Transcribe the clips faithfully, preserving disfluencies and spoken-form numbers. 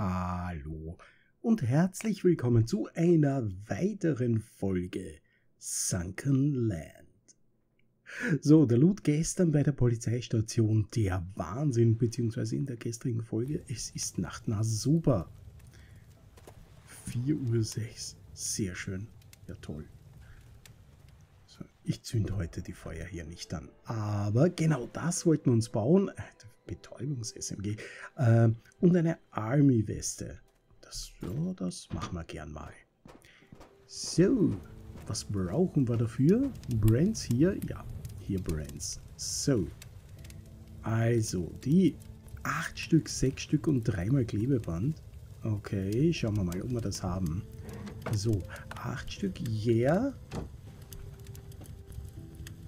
Hallo und herzlich willkommen zu einer weiteren Folge Sunken Land. So, der Loot gestern bei der Polizeistation, der Wahnsinn, beziehungsweise in der gestrigen Folge, es ist Nacht, na super. vier Uhr sechs, sehr schön, ja toll. So, ich zünde heute die Feuer hier nicht an, aber genau das wollten wir uns bauen. Betäubungs-S M G äh, und eine Armee-Weste. Das, ja, das machen wir gern mal. So, was brauchen wir dafür? Brands hier? Ja, hier Brands. So, also die acht Stück, sechs Stück und dreimal Klebeband. Okay, schauen wir mal, ob wir das haben. So, acht Stück, yeah.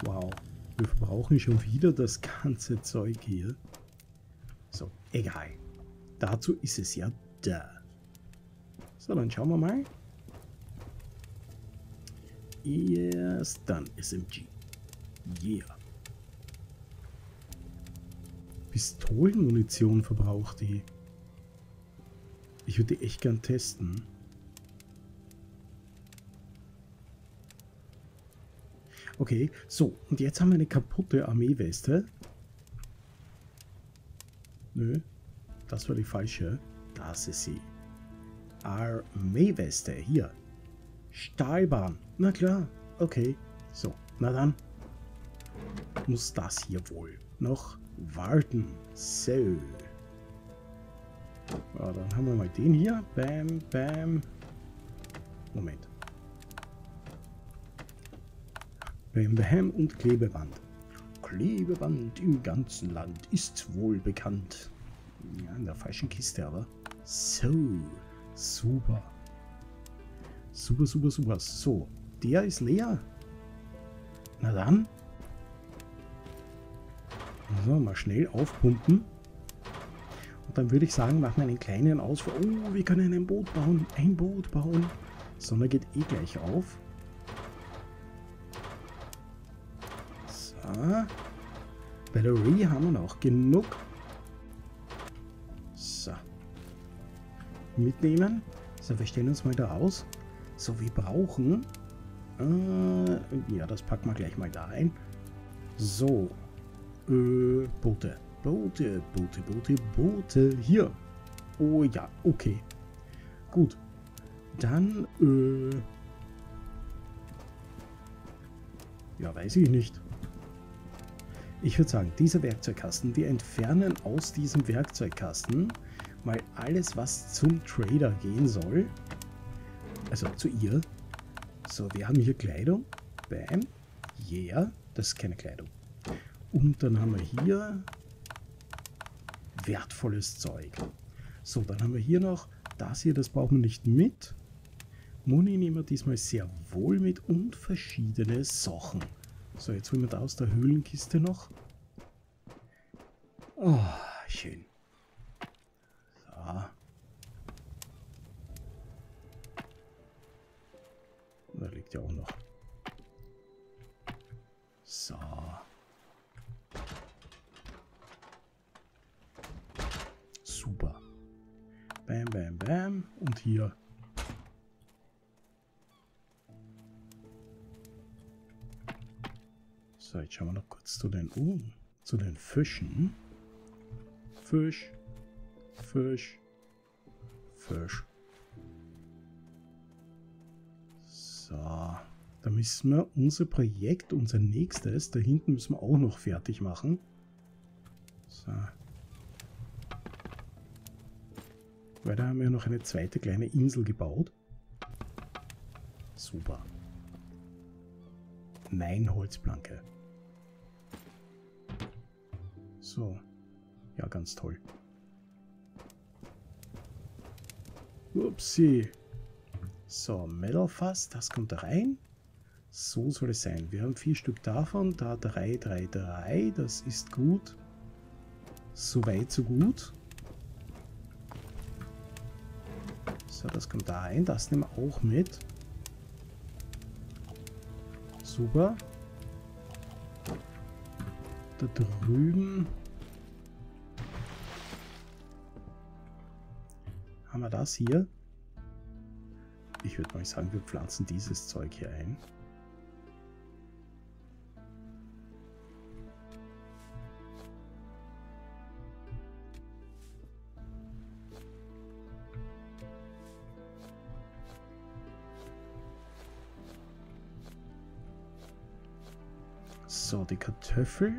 Wow, wir brauchen schon wieder das ganze Zeug hier. So, egal. Dazu ist es ja da. So, dann schauen wir mal. Yes, dann S M G. Yeah. Pistolenmunition verbraucht die. Ich würde die echt gern testen. Okay, so. Und jetzt haben wir eine kaputte Armee-Weste. Nö, das war die falsche. Das ist sie. Armee-Weste, hier. Stahlbahn, na klar. Okay, so, na dann. Muss das hier wohl noch warten. So. Ja, dann haben wir mal den hier. Bam, bam. Moment. Bam, bam und Klebeband. Klebeband im ganzen Land ist wohl bekannt. Ja, in der falschen Kiste aber. So. Super. Super, super, super. So, der ist leer. Na dann. So, mal schnell aufpumpen. Und dann würde ich sagen, machen wir einen kleinen Ausflug. Oh, wir können ein Boot bauen. Ein Boot bauen. Sonne geht eh gleich auf. So. Batterie haben wir noch genug. So. Mitnehmen. So, wir stellen uns mal da aus. So, wir brauchen... Äh, ja, das packen wir gleich mal da ein. So. Äh, Boote. Boote, Boote, Boote, Boote. Hier. Oh ja, okay. Gut. Dann, äh... ja, weiß ich nicht. Ich würde sagen, dieser Werkzeugkasten, wir entfernen aus diesem Werkzeugkasten mal alles, was zum Trader gehen soll. Also zu ihr. So, wir haben hier Kleidung. Bam. Yeah. Das ist keine Kleidung. Und dann haben wir hier wertvolles Zeug. So, dann haben wir hier noch das hier. Das brauchen wir nicht mit. Muni nehmen wir diesmal sehr wohl mit und verschiedene Sachen. So, jetzt holen wir da aus der Höhlenkiste noch. Oh, schön. Da liegt ja auch noch. So. Super. Bam, bam, bam. Und hier. So, jetzt schauen wir noch kurz zu den, oh, zu den Fischen. Fisch. Fisch. Fisch. So, da müssen wir unser Projekt, unser nächstes, da hinten müssen wir auch noch fertig machen. So. Weil da haben wir noch eine zweite kleine Insel gebaut. Super. Nein, Holzplanke. So. Ja, ganz toll. Upsi. So, Metalfass, das kommt da rein. So soll es sein. Wir haben vier Stück davon. Da drei, drei, drei. Das ist gut. Soweit, so gut. So, das kommt da rein. Das nehmen wir auch mit. Super. Da drüben Haben wir das hier? Ich würde mal sagen, wir pflanzen dieses Zeug hier ein. So, die Kartoffel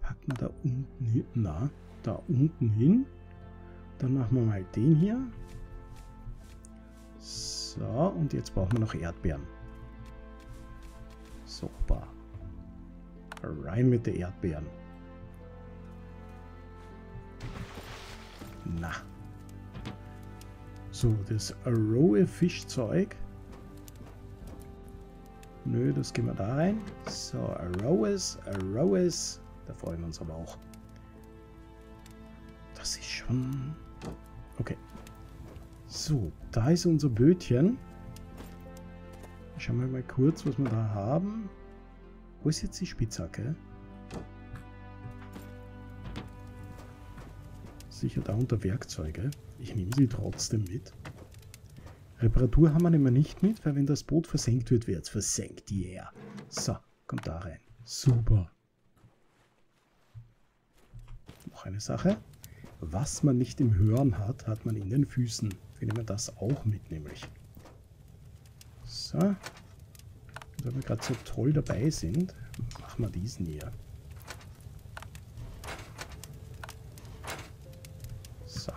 packen wir da unten hin. Na, da unten hin. Dann machen wir mal den hier. So, und jetzt brauchen wir noch Erdbeeren. Super. Rein mit den Erdbeeren. Na. So, das rohe Fischzeug. Nö, das gehen wir da rein. So, rohes, rohes. Da freuen wir uns aber auch. Das ist schon... Okay. So, da ist unser Bötchen. Schauen wir mal kurz, was wir da haben. Wo ist jetzt die Spitzhacke? Sicher da unter Werkzeuge. Ich nehme sie trotzdem mit. Reparatur haben wir immer nicht mit, weil wenn das Boot versenkt wird, wird es versenkt. Yeah. So, kommt da rein. Super. Noch eine Sache. Was man nicht im Hören hat, hat man in den Füßen. Wir nehmen das auch mit, nämlich. So. Und weil wir gerade so toll dabei sind, machen wir diesen hier. So.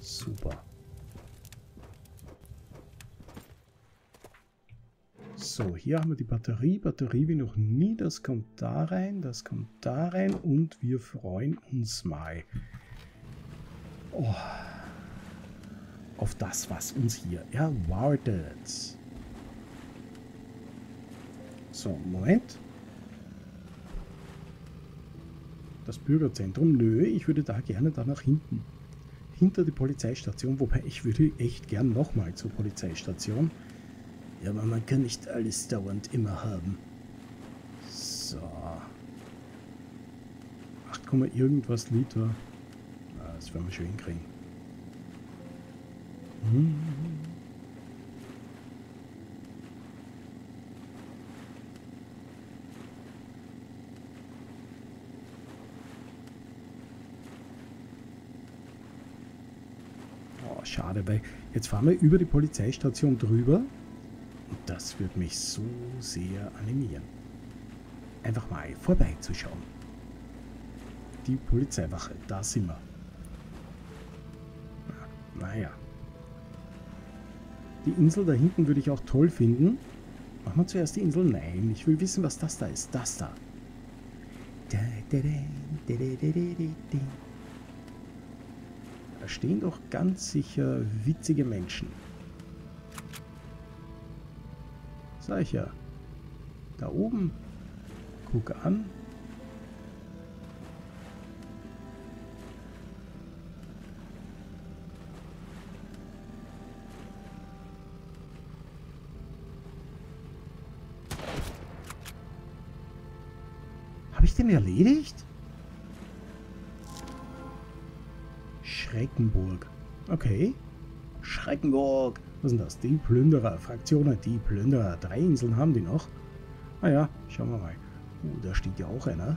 Super. So, hier haben wir die Batterie. Batterie wie noch nie. Das kommt da rein, das kommt da rein und wir freuen uns mal oh, auf das, was uns hier erwartet. So, Moment. Das Bürgerzentrum. Nö, ich würde da gerne da nach hinten. Hinter die Polizeistation. Wobei, ich würde echt gern nochmal zur Polizeistation. Ja, aber man kann nicht alles dauernd immer haben. So. acht, irgendwas Liter. Ah, das werden wir schon hinkriegen. Hm. Oh, schade, weil jetzt fahren wir über die Polizeistation drüber. Und das wird mich so sehr animieren. Einfach mal vorbeizuschauen. Die Polizeiwache, da sind wir. Naja. Die Insel da hinten würde ich auch toll finden. Machen wir zuerst die Insel? Nein, ich will wissen, was das da ist. Das da. Da stehen doch ganz sicher witzige Menschen. Sag ich ja. Da oben. Guck an. Habe ich den erledigt? Schreckenburg. Okay. Schreckenburg. Was ist denn das? Die Plünderer. Fraktionen, die Plünderer. Drei Inseln haben die noch. Naja, schauen wir mal. Oh, da steht ja auch einer.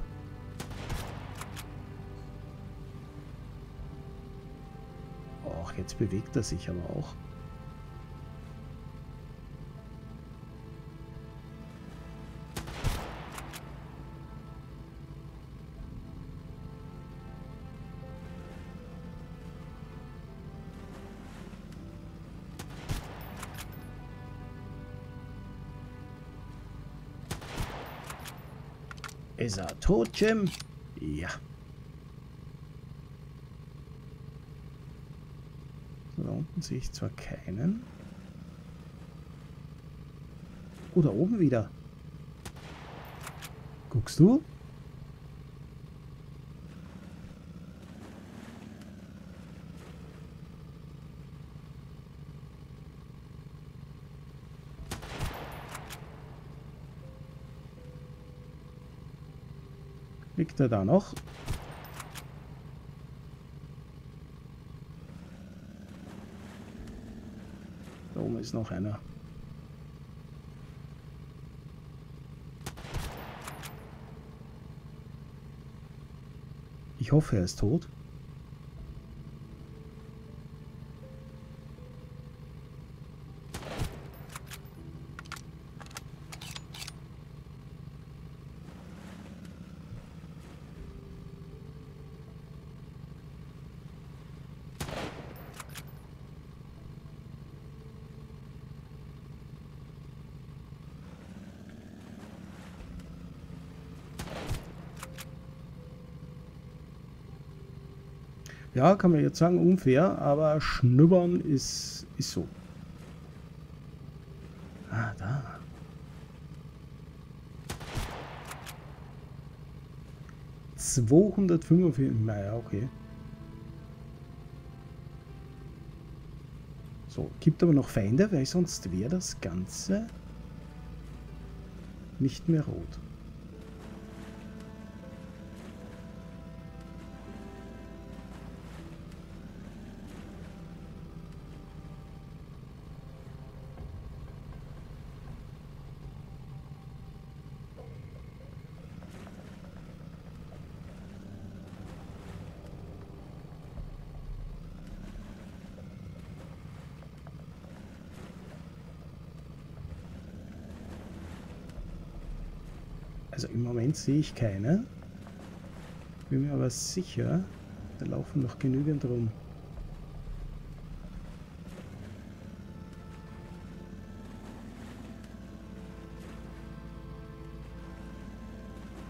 Och, jetzt bewegt er sich aber auch. Ist er tot, Jim? Ja. So, da unten sehe ich zwar keinen. Oh, da oben wieder. Guckst du? Liegt er da noch? Da oben ist noch einer. Ich hoffe, er ist tot. Ja, kann man jetzt sagen, unfair, aber schnuppern ist, ist so. Ah, da. zweihundertfünfundvierzig, naja, okay. So, gibt aber noch Feinde, weil sonst wäre das Ganze nicht mehr rot. Also im Moment sehe ich keine. Bin mir aber sicher, da laufen noch genügend rum.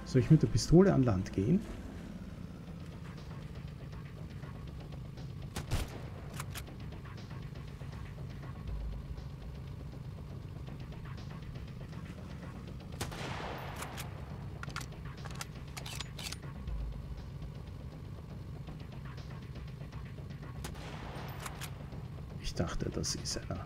Soll ich mit der Pistole an Land gehen? Ich dachte, das ist einer.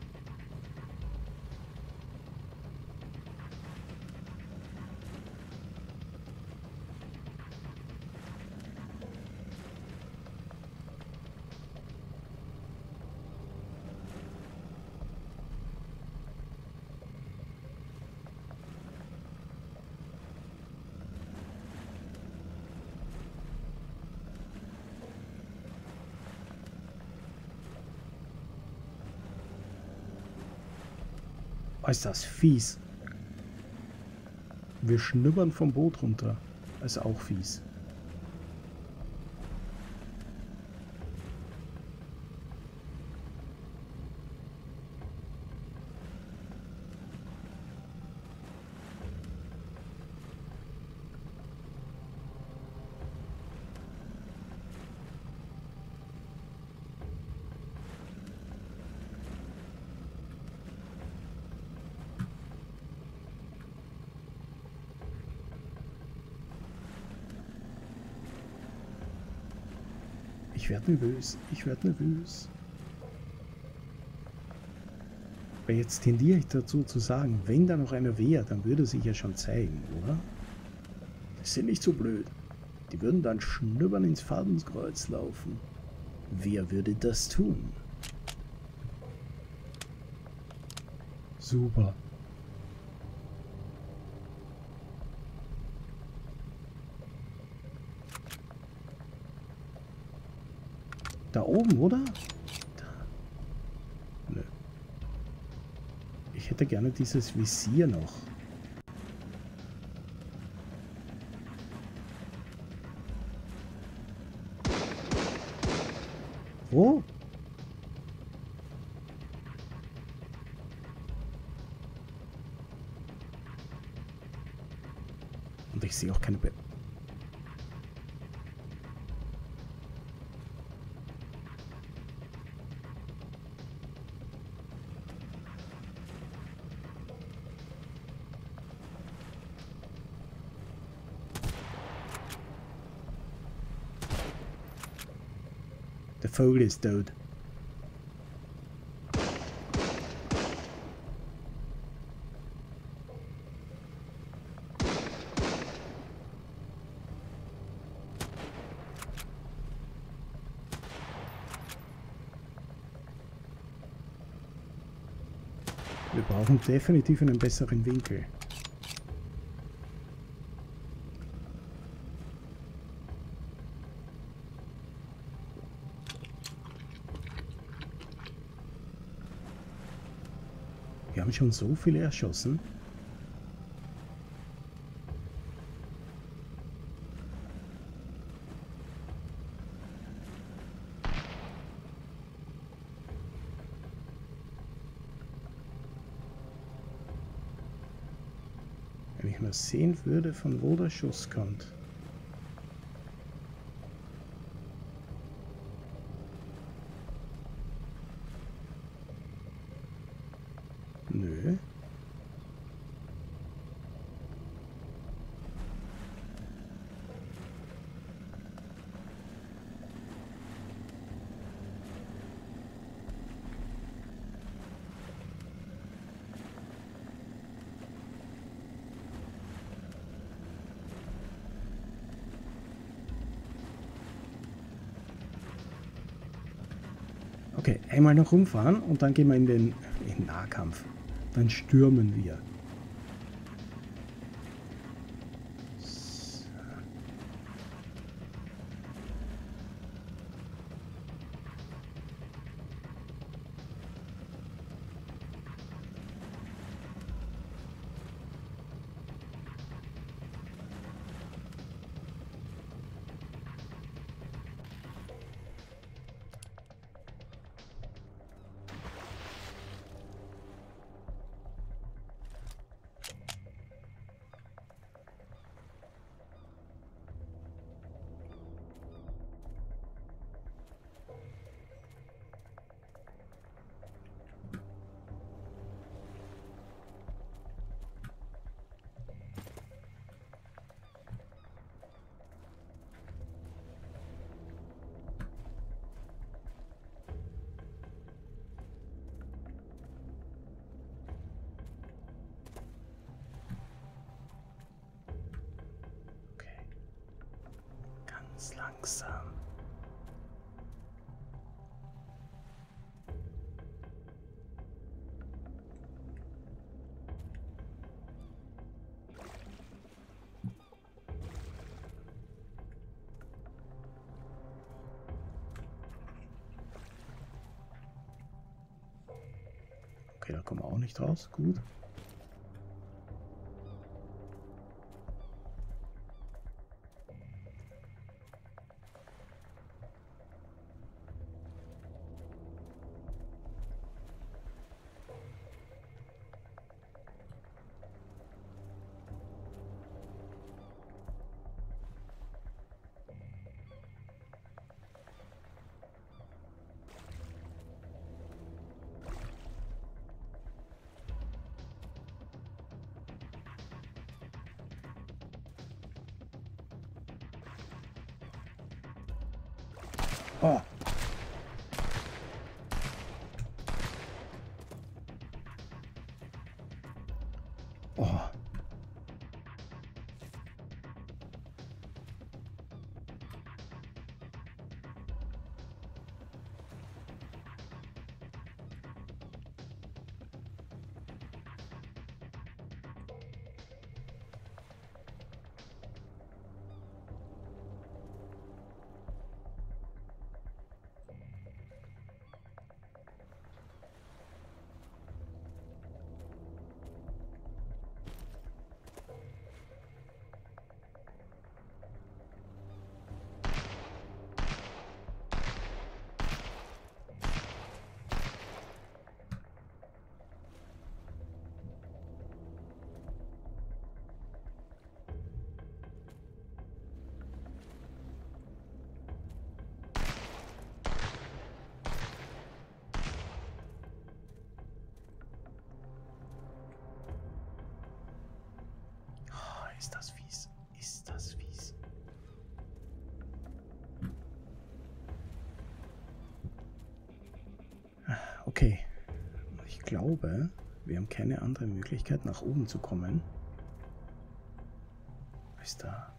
Oh, ist das fies. Wir schnuppern vom Boot runter. Ist auch fies. Ich werde nervös, ich werde nervös. Aber jetzt tendiere ich dazu zu sagen, wenn da noch einer wäre, dann würde sich ja schon zeigen, oder? Die sind nicht so blöd. Die würden dann schnuppern ins Fadenskreuz laufen. Wer würde das tun? Super. Da oben, oder? Da. Nö. Ich hätte gerne dieses Visier noch. Wo? Und ich sehe auch keine Be- Der Vogel ist tot. Wir brauchen definitiv einen besseren Winkel. Wir haben schon so viele erschossen. Wenn ich mal sehen würde, von wo der Schuss kommt. Nö. Okay, einmal noch rumfahren und dann gehen wir in den, in den Nahkampf. Dann stürmen wir. So. Langsam. Okay, da kommen wir auch nicht raus. Gut. Oh. Oh. Ist das fies? Ist das fies? Okay. Ich glaube, wir haben keine andere Möglichkeit, nach oben zu kommen. Was ist da?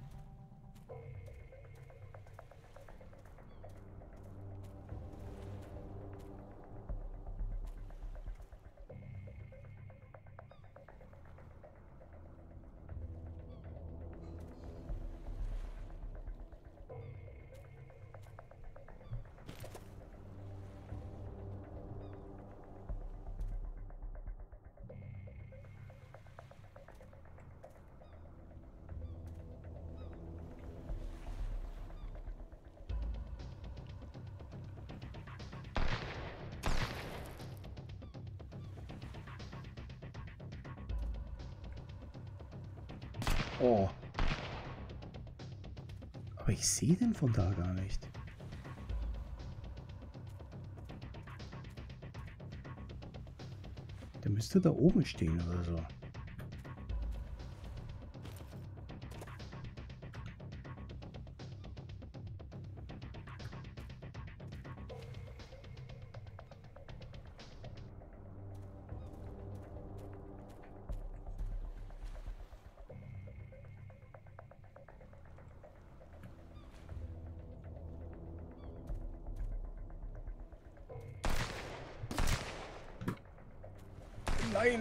Oh. Aber ich sehe den von da gar nicht. Der müsste da oben stehen oder so. Nein,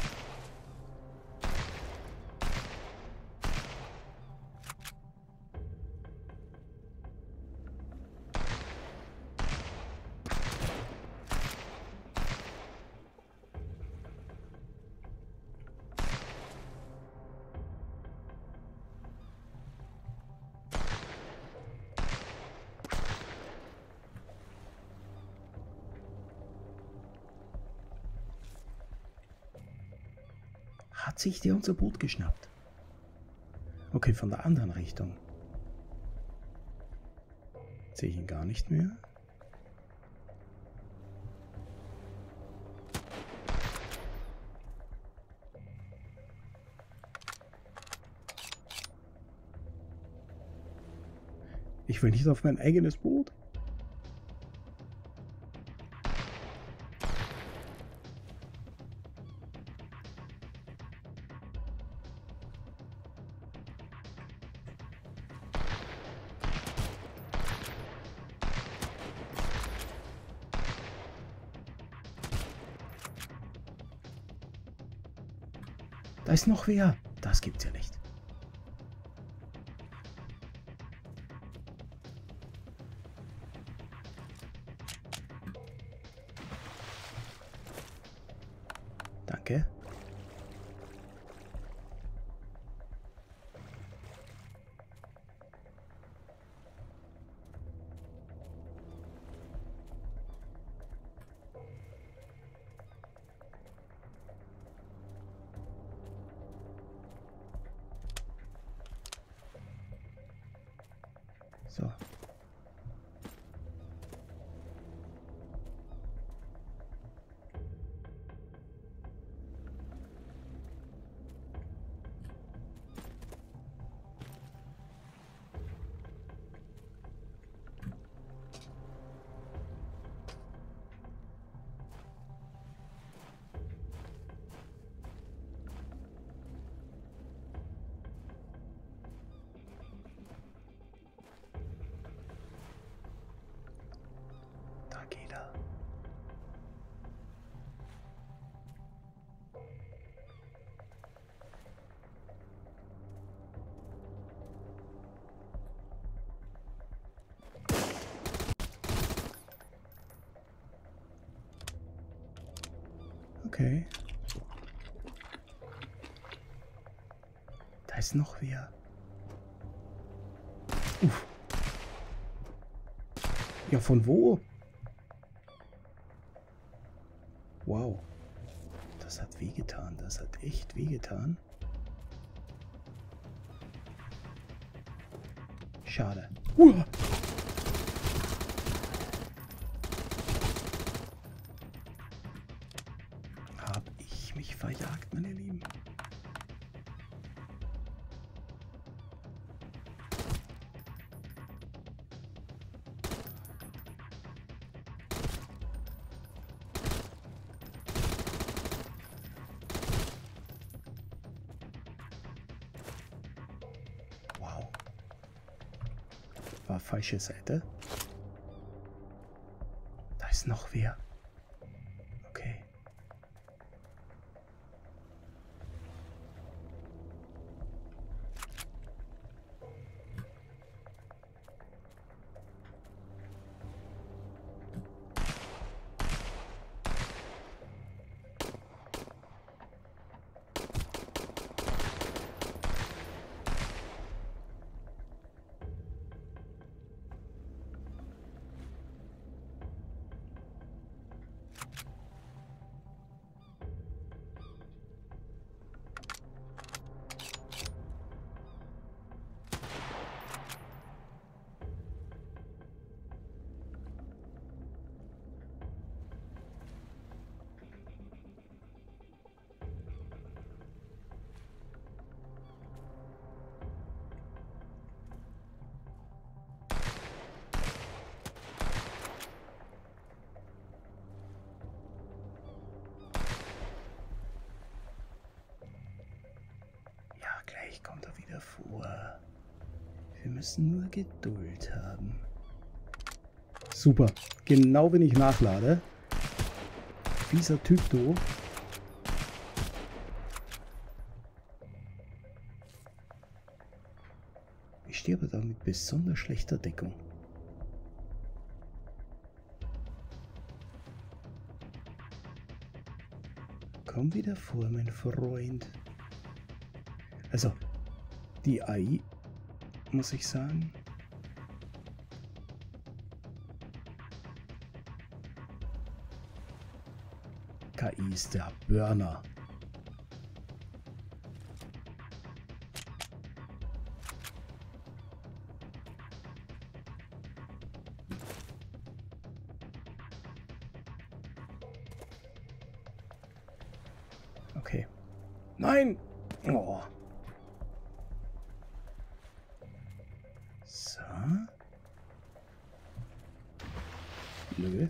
Hat sich der unser Boot geschnappt? Okay, von der anderen Richtung. Jetzt sehe ich ihn gar nicht mehr. Ich will nicht auf mein eigenes Boot. Da ist noch wer. Das gibt's ja nicht. Danke. So. Okay. Da ist noch wer. Uff. Ja, von wo? Wow. Das hat wehgetan. Das hat echt wehgetan. Schade. Uah. Verjagt, meine Lieben. Wow. War falsche Seite. Da ist noch wer. Gleich kommt er wieder vor. Wir müssen nur Geduld haben. Super. Genau wenn ich nachlade. Fieser Typ, du. Ich sterbe da mit besonders schlechter Deckung. Komm wieder vor, mein Freund. Also, die A I, muss ich sagen. K I ist der Burner. Okay. Nein! Oh. So. Nö.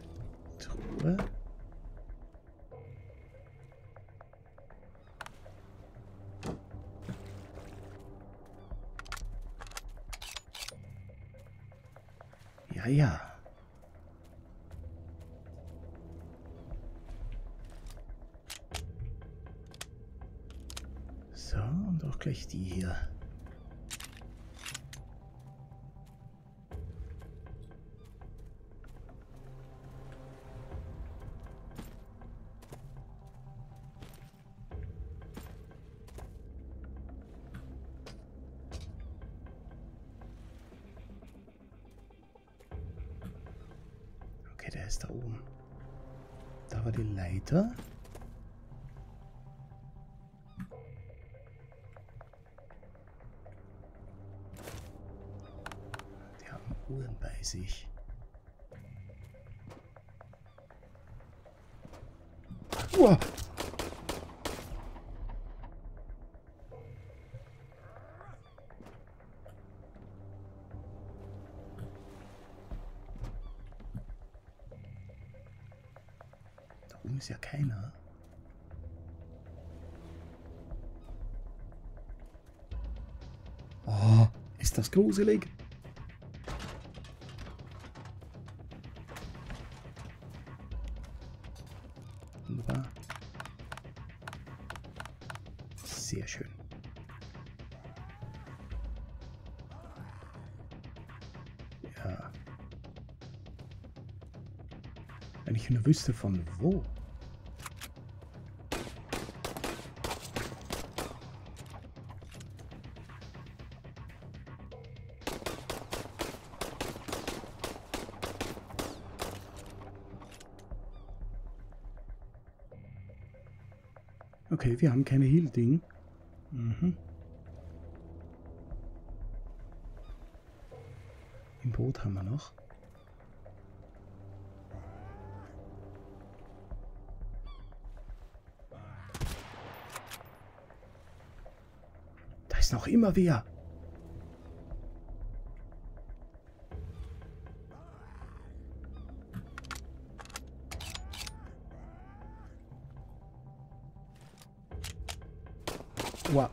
Truhe. Ja, ja. So, und auch gleich die hier. Okay, der ist da oben. Da war die Leiter. Bei sich. Uah. Da oben ist ja keiner. Oh, ist das gruselig. Sehr schön. Ja. Wenn ich nur wüsste von wo. Okay, wir haben keine Heal-Ding. Mhm. Im Boot haben wir noch. Da ist noch immer wer. Wow.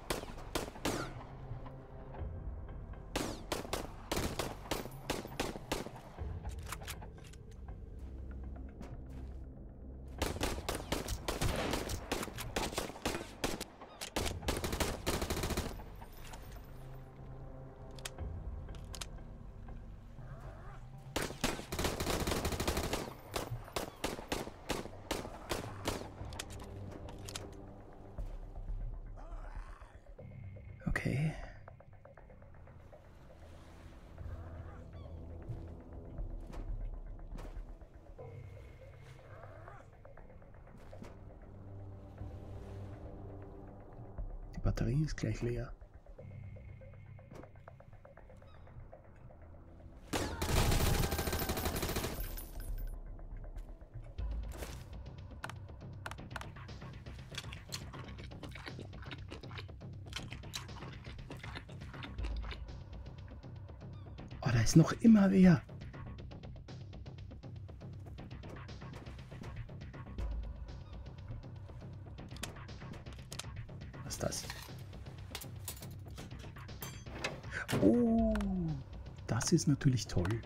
Okay. Die Batterie ist gleich leer. Oh, da ist noch immer wer. Was ist das? Oh, das ist natürlich toll.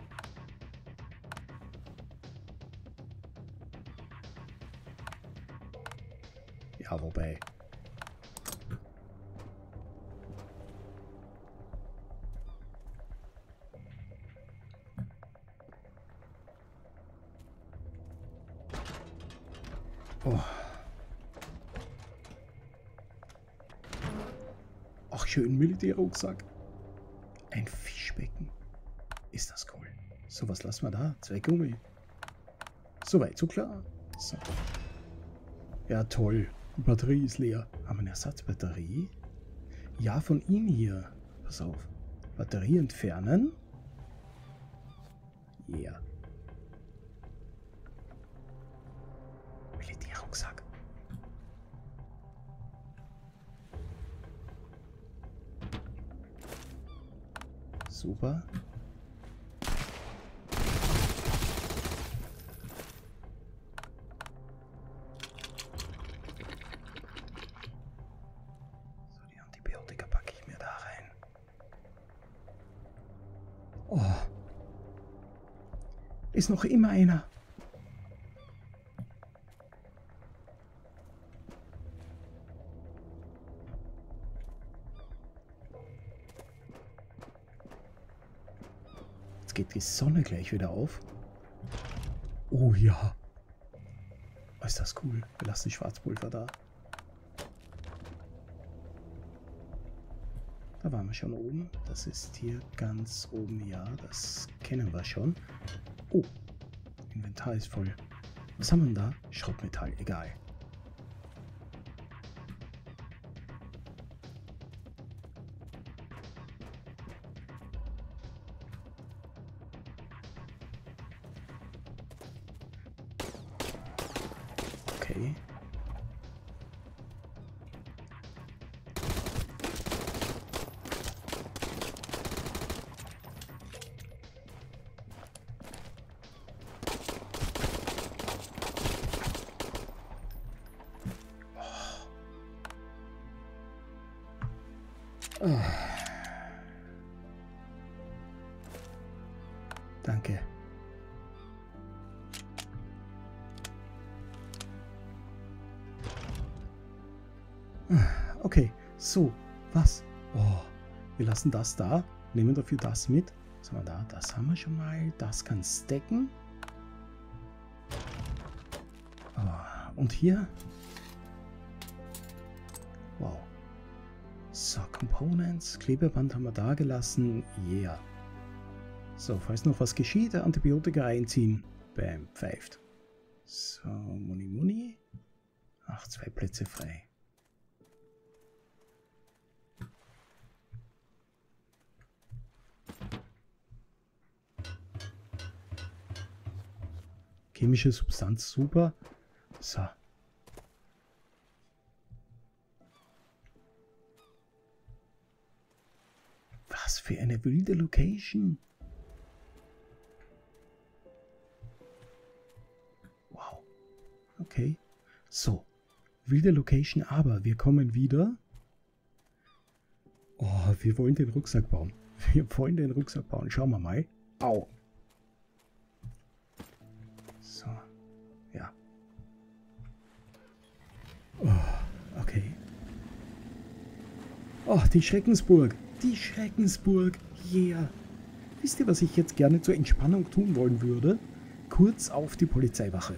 Ja, wobei. Oh. Ach, schön Militärrucksack. Ein Fischbecken. Ist das cool. So, was lassen wir da? Zwei Gummi. Soweit, so klar. So. Ja, toll. Die Batterie ist leer. Haben wir eine Ersatzbatterie? Ja, von ihm hier. Pass auf. Batterie entfernen. Ja. Yeah. Militärrucksack. Super. Ist noch immer einer. Jetzt geht die Sonne gleich wieder auf. Oh ja. Oh, ist das cool. Wir lassen Schwarzpulver da. Da waren wir schon oben. Das ist hier ganz oben. Ja, das kennen wir schon. Oh, Inventar ist voll. Was haben wir denn da? Schrottmetall, egal. Okay. Oh. Danke. Okay, so, was? Oh, wir lassen das da, nehmen dafür das mit. Was haben wir da? Das haben wir schon mal. Das kann stacken. Oh, und hier? Wow. So, Components, Klebeband haben wir da gelassen. Yeah. So, falls noch was geschieht, Antibiotika einziehen. Bam, pfeift. So, Muni Muni. Ach, zwei Plätze frei. Chemische Substanz, super. So. Für eine wilde Location. Wow. Okay. So. Wilde Location, aber wir kommen wieder. Oh, wir wollen den Rucksack bauen. Wir wollen den Rucksack bauen. Schauen wir mal. Au. So. Ja. Oh, okay. Oh, die Schreckensburg. Die Schreckensburg, yeah. Wisst ihr, was ich jetzt gerne zur Entspannung tun wollen würde? Kurz auf die Polizeiwache.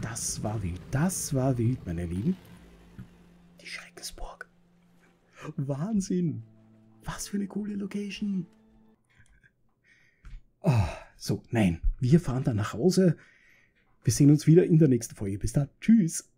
Das war wild, das war wild, meine Lieben. Die Schreckensburg. Wahnsinn. Was für eine coole Location. Oh, so, nein, wir fahren dann nach Hause. Wir sehen uns wieder in der nächsten Folge. Bis dann, tschüss.